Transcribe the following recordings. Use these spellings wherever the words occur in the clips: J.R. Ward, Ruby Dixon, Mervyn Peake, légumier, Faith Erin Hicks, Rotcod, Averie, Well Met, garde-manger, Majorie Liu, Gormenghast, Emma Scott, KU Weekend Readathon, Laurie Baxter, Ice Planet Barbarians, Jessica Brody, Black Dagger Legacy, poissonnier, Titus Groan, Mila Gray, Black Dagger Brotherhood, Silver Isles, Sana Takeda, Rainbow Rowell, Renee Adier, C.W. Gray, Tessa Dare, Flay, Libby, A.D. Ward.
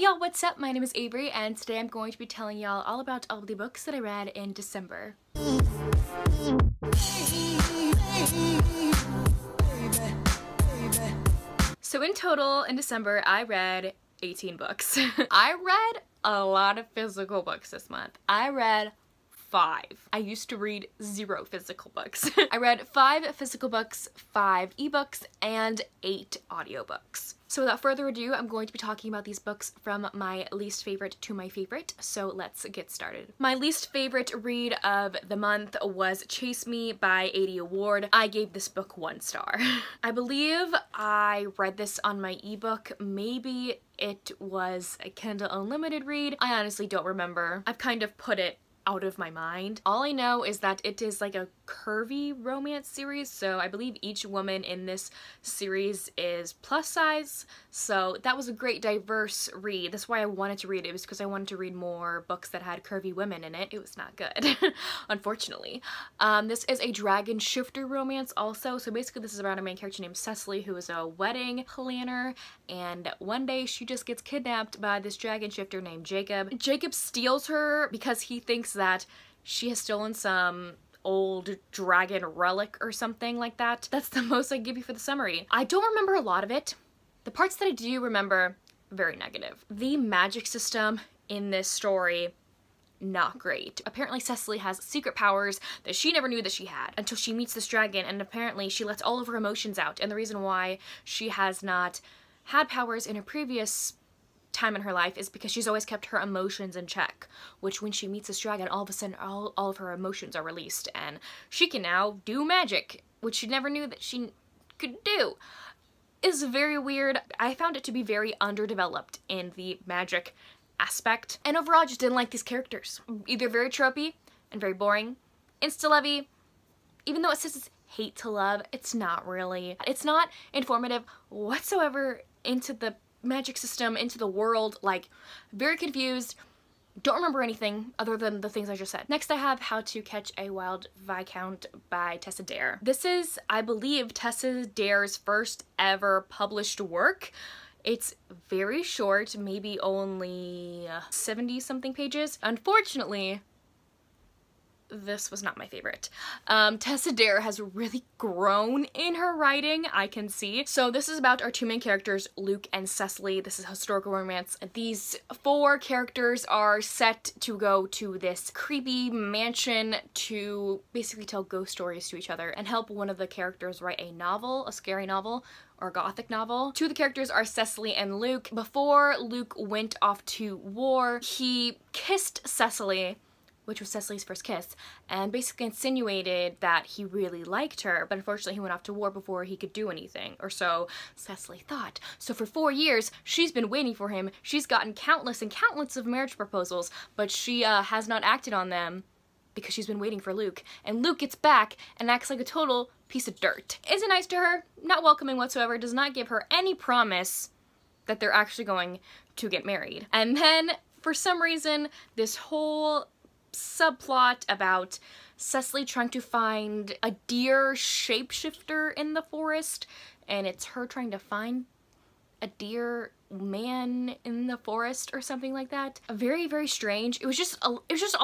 Hey y'all, what's up? My name is Averie and today I'm going to be telling y'all all about all the books that I read in December. So in total, in December, I read 18 books. I read a lot of physical books this month. I read 5. I used to read 0 physical books. I read 5 physical books, 5 ebooks, and 8 audiobooks. So without further ado, I'm going to be talking about these books from my least favorite to my favorite, so let's get started. My least favorite read of the month was Chase Me by A.D. Ward. I gave this book 1 star. I believe I read this on my ebook, maybe it was a Kindle Unlimited read. I honestly don't remember. I've kind of put it out of my mind. All I know is that it is like a curvy romance series, so I believe each woman in this series is plus size, so that was a great diverse read. That's why I wanted to read it, was because I wanted to read more books that had curvy women in it. It was not good, unfortunately. This is a dragon shifter romance also, so basically this is about a main character named Cecily who is a wedding planner, and one day she just gets kidnapped by this dragon shifter named Jacob. Jacob steals her because he thinks that she has stolen some old dragon relic or something like that. That's the most I can give you for the summary. I don't remember a lot of it. The parts that I do remember, very negative. The magic system in this story, not great. Apparently Cecily has secret powers that she never knew that she had until she meets this dragon, and apparently she lets all of her emotions out, and the reason why she has not had powers in her previous time in her life is because she's always kept her emotions in check, which when she meets this dragon, all of a sudden all of her emotions are released and she can now do magic, which she never knew that she could do. It's very weird. I found it to be very underdeveloped in the magic aspect, and overall I just didn't like these characters. Either very tropey and very boring, insta-lovey, even though it says it's hate to love, it's not really. It's not informative whatsoever into the magic system, into the world, like very confused. Don't remember anything other than the things I just said. Next I have How to Catch a Wild Viscount by Tessa Dare. This is, I believe, Tessa Dare's first ever published work. It's very short, maybe only 70 something pages. Unfortunately, this was not my favorite. Tessa Dare has really grown in her writing, I can see. So this is about our two main characters, Luke and Cecily. This is historical romance. These 4 characters are set to go to this creepy mansion to basically tell ghost stories to each other and help one of the characters write a novel, a scary novel, or gothic novel. 2 of the characters are Cecily and Luke. Before Luke went off to war, he kissed Cecily, which was Cecily's first kiss, and basically insinuated that he really liked her, but unfortunately he went off to war before he could do anything, or so Cecily thought. So for 4 years, she's been waiting for him. She's gotten countless and countless of marriage proposals, but she has not acted on them because she's been waiting for Luke. And Luke gets back and acts like a total piece of dirt. Isn't nice to her, not welcoming whatsoever, does not give her any promise that they're actually going to get married. And then, for some reason, this whole subplot about Cecily trying to find a deer shapeshifter in the forest, and it's her trying to find a deer man in the forest or something like that. Very, very strange. It was just all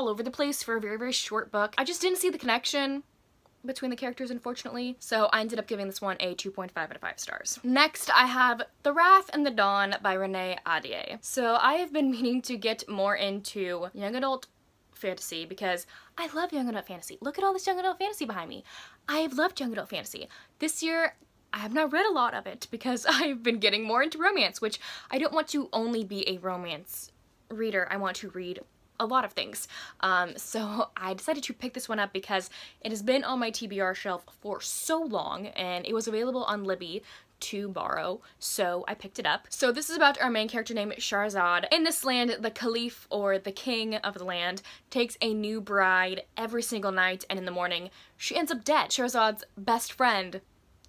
over the place for a very, very short book. I just didn't see the connection between the characters, unfortunately, so I ended up giving this one a 2.5 out of 5 stars. Next, I have The Wrath and the Dawn by Renee Adier. So I have been meaning to get more into young adult fantasy because I love young adult fantasy. Look at all this young adult fantasy behind me. I have loved young adult fantasy. This year I have not read a lot of it because I've been getting more into romance, which I don't want to only be a romance reader. I want to read a lot of things. So I decided to pick this one up because it has been on my TBR shelf for so long, and it was available on Libby to borrow, so I picked it up. So this is about our main character named Shahrazad. In this land, the caliph, or the king of the land, takes a new bride every single night, and in the morning she ends up dead. Shahrazad's best friend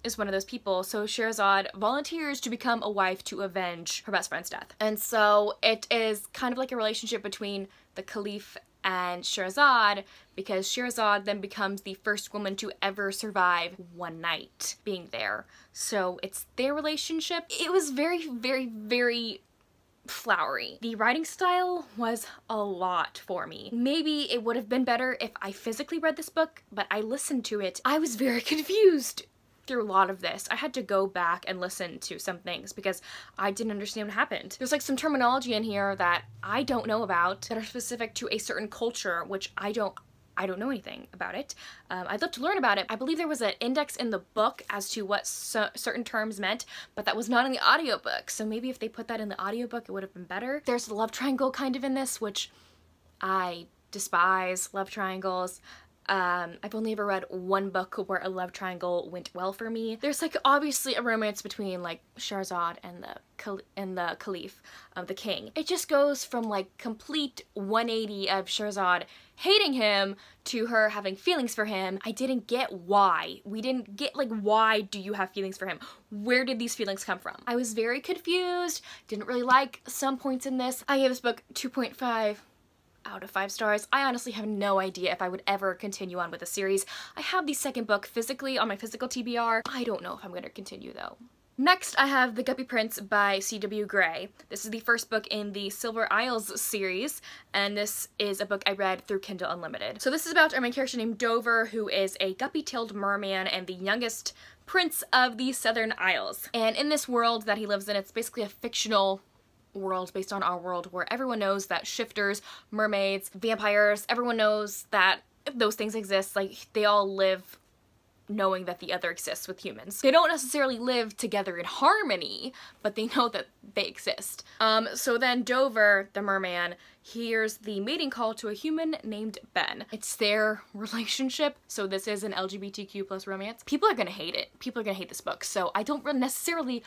is one of those people, so Shahrazad volunteers to become a wife to avenge her best friend's death. And so it is kind of like a relationship between the caliph and Shahrazad, because Shahrazad then becomes the first woman to ever survive one night being there. So it's their relationship. It was very, very, very flowery. The writing style was a lot for me. Maybe it would have been better if I physically read this book, but I listened to it. I was very confused through a lot of this. I had to go back and listen to some things because I didn't understand what happened. There's like some terminology in here that I don't know about that are specific to a certain culture, which I don't know anything about it. I'd love to learn about it. I believe there was an index in the book as to what certain terms meant, but that was not in the audiobook. So maybe if they put that in the audiobook, it would have been better. There's a love triangle kind of in this, which I despise love triangles. I've only ever read one book where a love triangle went well for me. There's like obviously a romance between like Shahrazad and the Caliph, the king. It just goes from like complete 180 of Shahrazad hating him to her having feelings for him. I didn't get why. We didn't get like, why do you have feelings for him? Where did these feelings come from? I was very confused, didn't really like some points in this. I gave this book 2.5. out of 5 stars. I honestly have no idea if I would ever continue on with the series. I have the second book physically on my physical TBR. I don't know if I'm gonna continue though. Next, I have The Guppy Prince by C.W. Gray. This is the first book in the Silver Isles series, and this is a book I read through Kindle Unlimited. So this is about our main character named Dover, who is a guppy-tailed merman and the youngest prince of the Southern Isles. And in this world that he lives in, it's basically a fictional world based on our world where everyone knows that shifters, mermaids, vampires, everyone knows that those things exist. Like, they all live knowing that the other exists with humans. They don't necessarily live together in harmony, but they know that they exist. So then Dover, the merman, hears the mating call to a human named Ben. It's their relationship, so this is an LGBTQ+ romance. People are gonna hate it. People are gonna hate this book, so I don't necessarily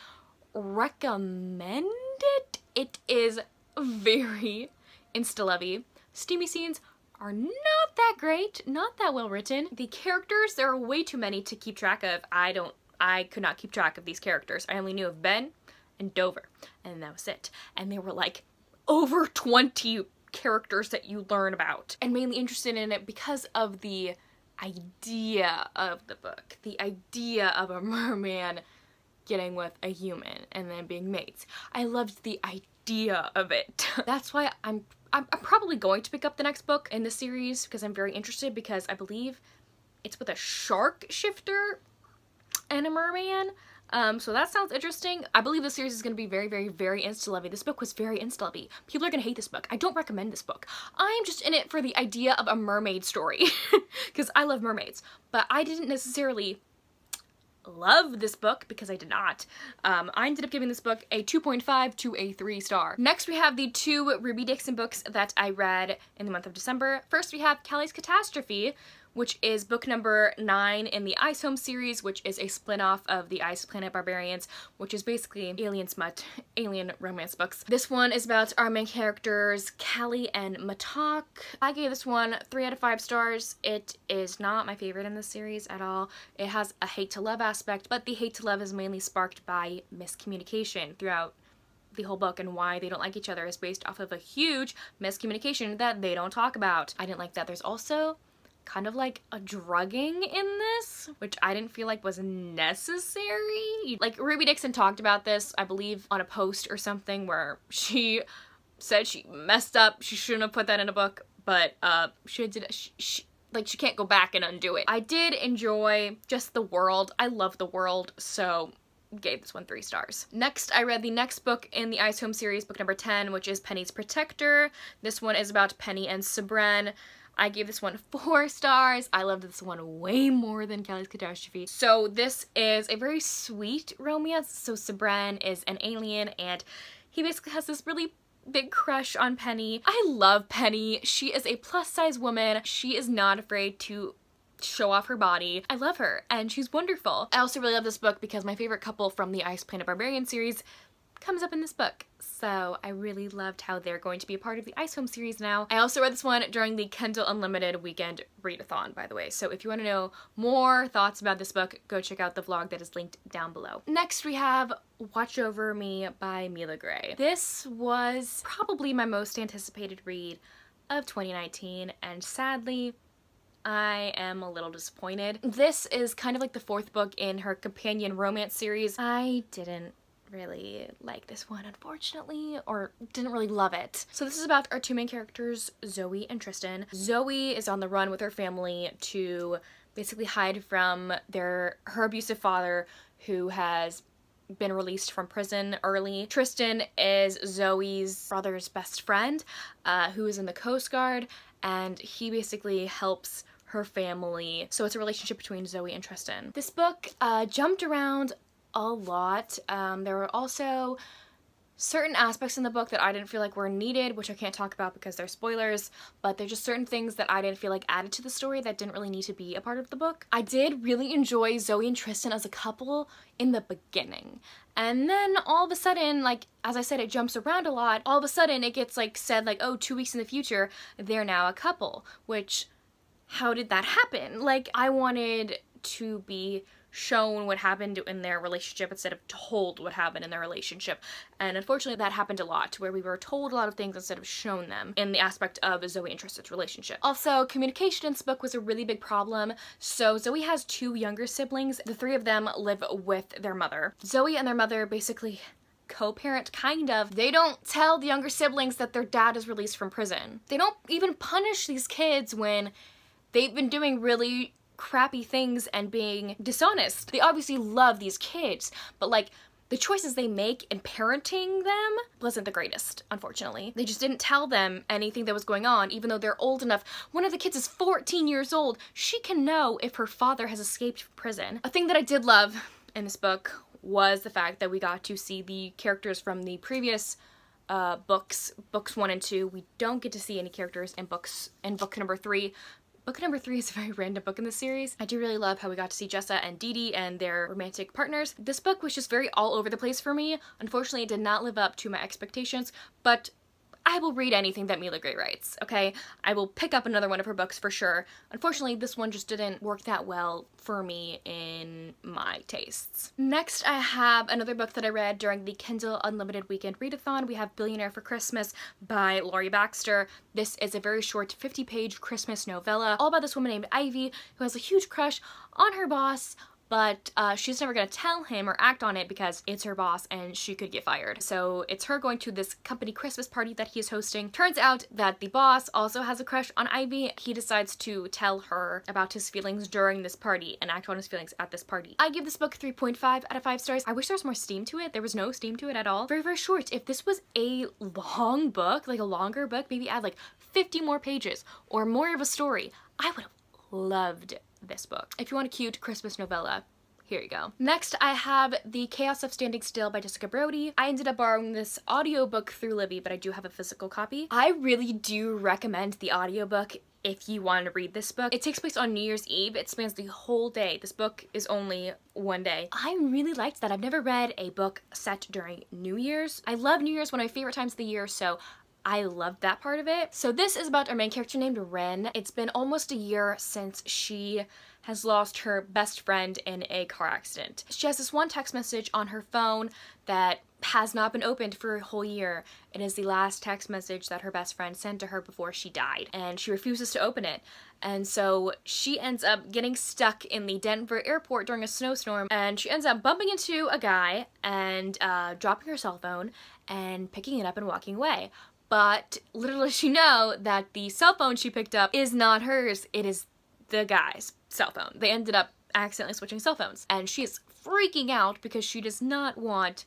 recommend it. It is very insta-lovey. Steamy scenes are not that great, not that well written. The characters, there are way too many to keep track of. I could not keep track of these characters. I only knew of Ben and Dover, and that was it. And there were like over 20 characters that you learn about. And mainly interested in it because of the idea of the book, the idea of a merman getting with a human and then being mates. I loved the idea of it. That's why I'm probably going to pick up the next book in the series because I'm very interested, because I believe it's with a shark shifter and a merman. So that sounds interesting. I believe the series is going to be very, very, very insta-lovey. This book was very insta-lovey. People are going to hate this book. I don't recommend this book. I'm just in it for the idea of a mermaid story because I love mermaids, but I didn't necessarily love this book because I did not. I ended up giving this book a 2.5 to a 3 star. Next we have the two Ruby Dixon books that I read in the month of December. First we have Callie's Catastrophe, which is book number 9 in the Ice Home series, which is a spin-off of the Ice Planet Barbarians, which is basically alien smut, alien romance books. This one is about our main characters, Callie and Matak. I gave this one 3 out of 5 stars. It is not my favorite in this series at all. It has a hate-to-love aspect, but the hate-to-love is mainly sparked by miscommunication throughout the whole book, and why they don't like each other is based off of a huge miscommunication that they don't talk about. I didn't like that. There's also kind of like a drugging in this, which I didn't feel like was necessary. Like, Ruby Dixon talked about this, I believe, on a post or something, where she said she messed up, she shouldn't have put that in a book, but she can't go back and undo it. I did enjoy just the world. I love the world, so gave this one 3 stars. Next, I read the next book in the Ice Home series, book number 10, which is Penny's Protector. This one is about Penny and Sabren. I gave this one 4 stars. I loved this one way more than Callie's Catastrophe. So this is a very sweet romance. So Sabren is an alien and he basically has this really big crush on Penny. I love Penny. She is a plus-size woman. She is not afraid to show off her body. I love her and she's wonderful. I also really love this book because my favorite couple from the Ice Planet Barbarian series comes up in this book. So I really loved how they're going to be a part of the Ice Home series now. I also read this one during the Kindle Unlimited weekend readathon, by the way. So if you want to know more thoughts about this book, go check out the vlog that is linked down below. Next we have Watch Over Me by Mila Gray. This was probably my most anticipated read of 2019, and sadly, I am a little disappointed. This is kind of like the 4th book in her companion romance series. I didn't really like this one, unfortunately, or didn't really love it. So this is about our two main characters, Zoe and Tristan. Zoe is on the run with her family to basically hide from her abusive father, who has been released from prison early. Tristan is Zoe's brother's best friend, who is in the Coast Guard, and he basically helps her family. So it's a relationship between Zoe and Tristan. This book jumped around a lot. There were also certain aspects in the book that I didn't feel like were needed, which I can't talk about because they're spoilers, but they're just certain things that I didn't feel like added to the story that didn't really need to be a part of the book. I did really enjoy Zoe and Tristan as a couple in the beginning. And then all of a sudden, like, as I said, it jumps around a lot. All of a sudden it gets like said like, oh, 2 weeks in the future, they're now a couple, which, how did that happen? Like, I wanted to be shown what happened in their relationship instead of told what happened in their relationship, and unfortunately that happened a lot, where we were told a lot of things instead of shown them in the aspect of Zoe and Tristan's relationship. Also, communication in this book was a really big problem. So Zoe has two younger siblings. The three of them live with their mother. Zoe and their mother basically co-parent, kind of. They don't tell the younger siblings that their dad is released from prison. They don't even punish these kids when they've been doing really crappy things and being dishonest. They obviously love these kids, but like the choices they make in parenting them wasn't the greatest, unfortunately. They just didn't tell them anything that was going on, even though they're old enough. One of the kids is 14 years old. She can know if her father has escaped from prison. A thing that I did love in this book was the fact that we got to see the characters from the previous books 1 and 2. We don't get to see any characters in book number 3. Book number 3 is a very random book in the series. I do really love how we got to see Jessa and Dee Dee and their romantic partners. This book was just very all over the place for me. Unfortunately, it did not live up to my expectations, but I will read anything that Mila Gray writes, okay? I will pick up another one of her books for sure. Unfortunately, this one just didn't work that well for me in my tastes. Next, I have another book that I read during the Kindle Unlimited Weekend Readathon. We have Billionaire for Christmas by Laurie Baxter. This is a very short 50-page Christmas novella all about this woman named Ivy who has a huge crush on her boss, but she's never gonna tell him or act on it because it's her boss and she could get fired. So it's her going to this company Christmas party that he is hosting. Turns out that the boss also has a crush on Ivy. He decides to tell her about his feelings during this party and act on his feelings at this party. I give this book 3.5 out of 5 stars. I wish there was more steam to it. There was no steam to it at all. Very, very short. If this was a long book, like a longer book, maybe add like 50 more pages or more of a story, I would have loved this book. If you want a cute Christmas novella, here you go. Next, I have The Chaos of Standing Still by Jessica Brody. I ended up borrowing this audiobook through Libby, but I do have a physical copy. I really do recommend the audiobook if you want to read this book. It takes place on New Year's Eve. It spans the whole day. This book is only one day. I really liked that. I've never read a book set during New Year's. I love New Year's, one of my favorite times of the year, so I loved that part of it. So this is about our main character named Ren. It's been almost a year since she has lost her best friend in a car accident. She has this one text message on her phone that has not been opened for a whole year. It is the last text message that her best friend sent to her before she died, and she refuses to open it. And so she ends up getting stuck in the Denver airport during a snowstorm, and she ends up bumping into a guy and dropping her cell phone and picking it up and walking away. But little does she know that the cell phone she picked up is not hers, it is the guy's cell phone. They ended up accidentally switching cell phones. And she is freaking out because she does not want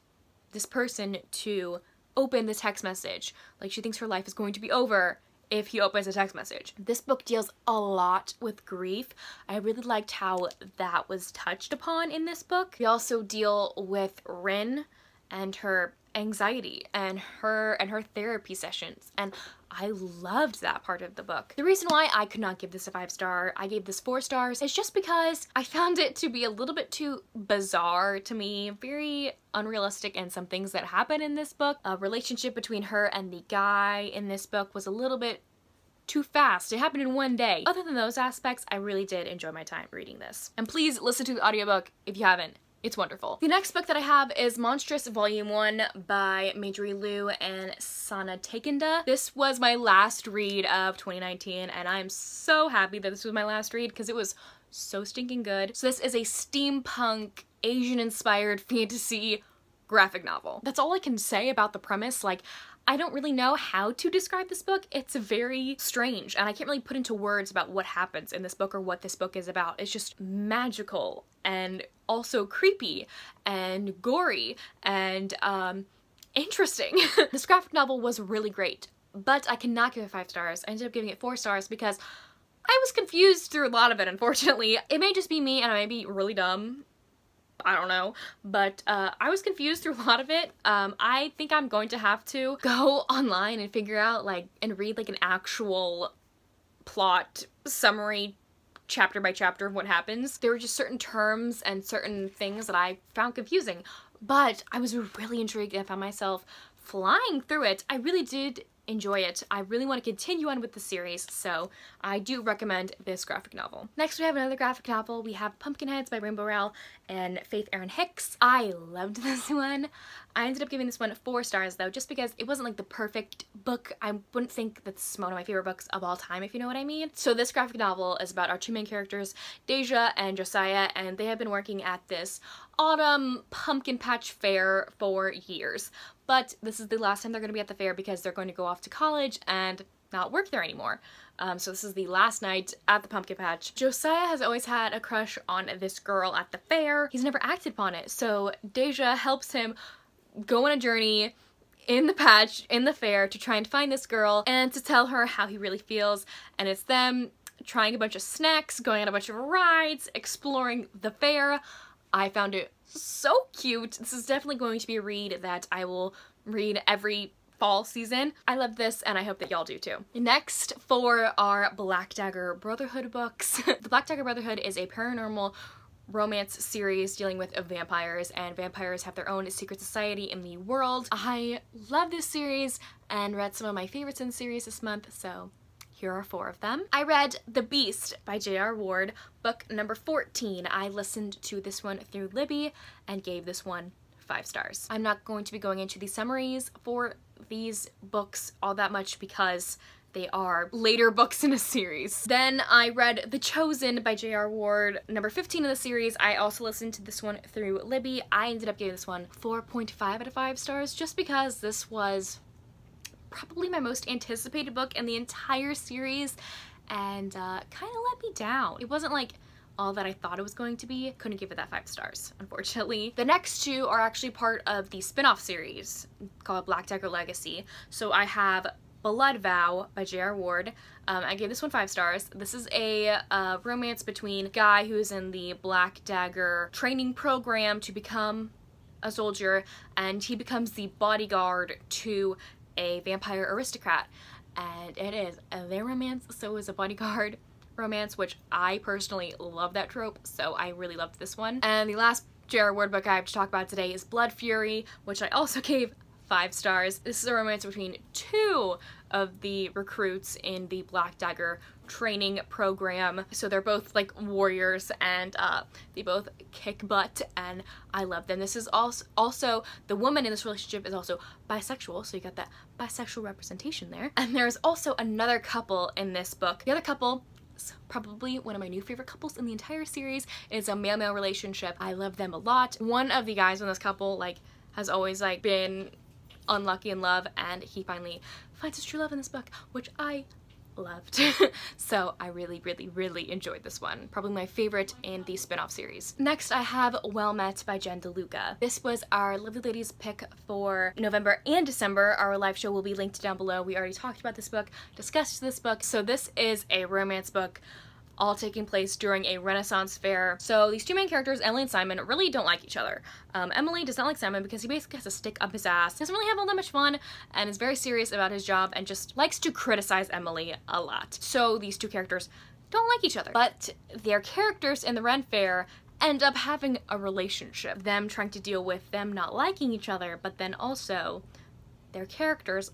this person to open the text message. Like, she thinks her life is going to be over if he opens a text message. This book deals a lot with grief. I really liked how that was touched upon in this book. We also deal with Rin and her anxiety and her therapy sessions, and I loved that part of the book. The reason why I could not give this a 5 star, I gave this 4 stars, is just because I found it to be a little bit too bizarre to me, very unrealistic, and some things that happen in this book. A relationship between her and the guy in this book was a little bit too fast. It happened in one day. Other than those aspects, I really did enjoy my time reading this. And please listen to the audiobook if you haven't. It's wonderful. The next book that I have is Monstrous Volume 1 by Majorie Liu and Sana Takeda. This was my last read of 2019, and I'm so happy that this was my last read because it was so stinking good. So this is a steampunk, Asian-inspired fantasy graphic novel. That's all I can say about the premise. Like, I don't really know how to describe this book. It's very strange, and I can't really put into words about what happens in this book or what this book is about. It's just magical and also creepy and gory and interesting. This graphic novel was really great, but I cannot give it 5 stars. I ended up giving it 4 stars because I was confused through a lot of it, unfortunately. It may just be me and I may be really dumb, I don't know, but I was confused through a lot of it. I think I'm going to have to go online and figure out, like, and read like an actual plot summary chapter by chapter of what happens. There were just certain terms and certain things that I found confusing, but I was really intrigued and I found myself flying through it. I really did enjoy it. I really want to continue on with the series, so I do recommend this graphic novel. Next we have another graphic novel. We have Pumpkinheads by Rainbow Rowell and Faith Erin Hicks. I loved this one. I ended up giving this one 4 stars though, just because it wasn't like the perfect book. I wouldn't think that this is one of my favorite books of all time, if you know what I mean. So this graphic novel is about our two main characters, Deja and Josiah, and they have been working at this autumn pumpkin patch fair for years. But this is the last time they're going to be at the fair because they're going to go off to college and not work there anymore. So this is the last night at the pumpkin patch. Josiah has always had a crush on this girl at the fair. He's never acted upon it. So Deja helps him go on a journey in the patch, in the fair, to try and find this girl and to tell her how he really feels. And it's them trying a bunch of snacks, going on a bunch of rides, exploring the fair. I found it so cute. This is definitely going to be a read that I will read every fall season. I love this and I hope that y'all do too. Next for our Black Dagger Brotherhood books. The Black Dagger Brotherhood is a paranormal romance series dealing with vampires, and vampires have their own secret society in the world. I love this series and read some of my favorites in the series this month, so here are 4 of them. I read The Beast by J.R. Ward, book number 14. I listened to this one through Libby and gave this one 5 stars. I'm not going to be going into the summaries for these books all that much because they are later books in a series. Then I read The Chosen by J.R. Ward, number 15 in the series. I also listened to this one through Libby. I ended up giving this one 4.5 out of 5 stars just because this was probably my most anticipated book in the entire series and kind of let me down. It wasn't like all that I thought it was going to be. Couldn't give it that 5 stars, unfortunately. The next 2 are actually part of the spin-off series called Black Dagger Legacy. So I have Blood Vow by J.R. Ward. I gave this one 5 stars. This is a romance between a guy who's in the Black Dagger training program to become a soldier, and he becomes the bodyguard to a vampire aristocrat, and it is their romance. So is a bodyguard romance, which I personally love that trope, so I really loved this one. And the last J.R. Ward book I have to talk about today is Blood Fury, which I also gave 5 stars. This is a romance between 2 of the recruits in the Black Dagger training program. So they're both like warriors and they both kick butt and I love them. This is also the woman in this relationship is also bisexual, so you got that bisexual representation there. And there's also another couple in this book. The other couple is probably one of my new favorite couples in the entire series. It is a male-male relationship. I love them a lot. One of the guys in this couple like has always like been unlucky in love, and he finally finds his true love in this book, which I loved. So I really, really, really enjoyed this one. Probably my favorite in the spin-off series. Next I have Well Met by Jen DeLuca. This was our lovely ladies pick for November and December. Our live show will be linked down below. We already talked about this book, discussed this book. So this is a romance book all taking place during a Renaissance fair. So these two main characters, Emily and Simon, really don't like each other. Emily does not like Simon because he basically has to stick up his ass, doesn't really have all that much fun, and is very serious about his job and just likes to criticize Emily a lot. So these two characters don't like each other, but their characters in the Ren Fair end up having a relationship. Them trying to deal with them not liking each other, but then also their characters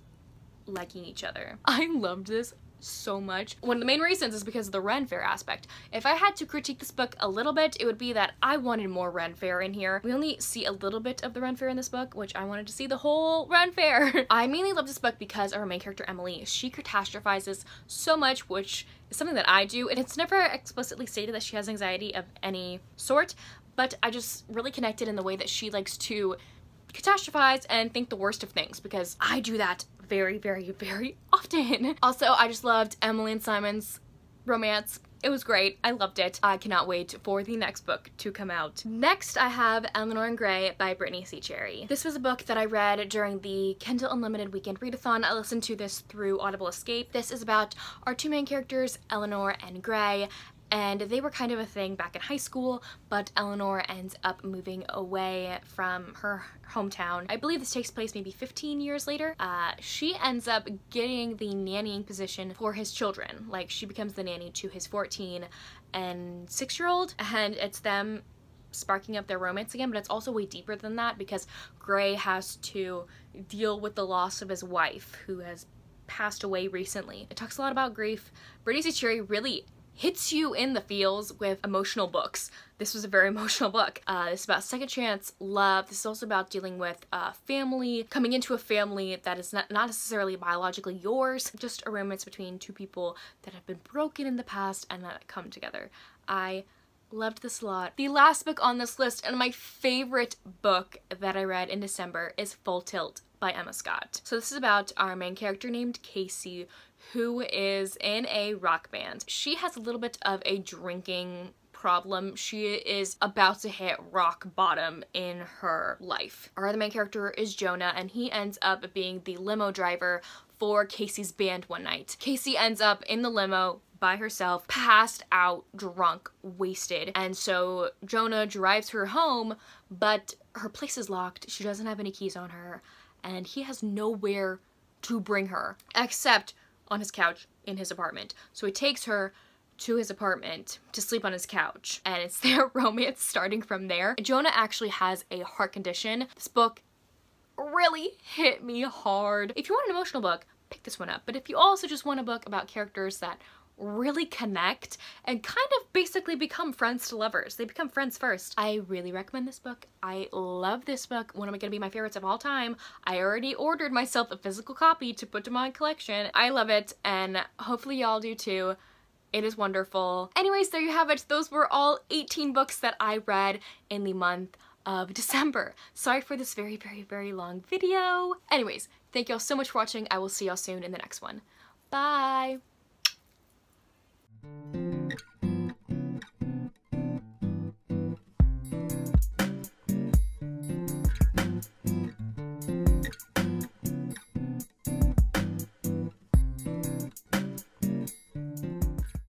liking each other. I loved this so much. One of the main reasons is because of the Ren Fair aspect. If I had to critique this book a little bit, it would be that I wanted more Ren Fair in here. We only see a little bit of the Ren Fair in this book, which I wanted to see the whole Ren Fair. I mainly love this book because of our main character Emily. She catastrophizes so much, which is something that I do, and it's never explicitly stated that she has anxiety of any sort, but I just really connected in the way that she likes to catastrophize and think the worst of things, because I do that very, very, very often. Also, I just loved Emily and Simon's romance. It was great. I loved it. I cannot wait for the next book to come out. Next, I have Eleanor and Gray by Brittany C. Cherry. This was a book that I read during the Kindle Unlimited Weekend Readathon. I listened to this through Audible Escape. This is about our two main characters, Eleanor and Gray, and they were kind of a thing back in high school, but Eleanor ends up moving away from her hometown. I believe this takes place maybe 15 years later. She ends up getting the nannying position for his children. Like, she becomes the nanny to his 14 and 6-year-old, and it's them sparking up their romance again, but it's also way deeper than that, because Gray has to deal with the loss of his wife, who has passed away recently. It talks a lot about grief. Brittany C. Cherry really hits you in the feels with emotional books. This was a very emotional book. This is about second chance love. This is also about dealing with family, coming into a family that is not necessarily biologically yours, just a romance between two people that have been broken in the past and that come together. I loved this a lot. The last book on this list and my favorite book that I read in December is Full Tilt by Emma Scott. So this is about our main character named Casey, who is in a rock band. She has a little bit of a drinking problem. She is about to hit rock bottom in her life. Our other main character is Jonah, and he ends up being the limo driver for Casey's band one night. Casey ends up in the limo by herself, passed out, drunk, wasted, and so Jonah drives her home, but her place is locked. She doesn't have any keys on her, and he has nowhere to bring her except on his couch in his apartment. So he takes her to his apartment to sleep on his couch, and it's their romance starting from there. Jonah actually has a heart condition. This book really hit me hard. If you want an emotional book, pick this one up, but if you also just want a book about characters that really connect and kind of basically become friends to lovers. They become friends first. I really recommend this book. I love this book. One of gonna be my favorites of all time. I already ordered myself a physical copy to put to my collection. I love it, and hopefully y'all do too. It is wonderful. Anyways, there you have it. Those were all 18 books that I read in the month of December. Sorry for this very, very, very long video. Anyways, thank y'all so much for watching. I will see y'all soon in the next one. Bye.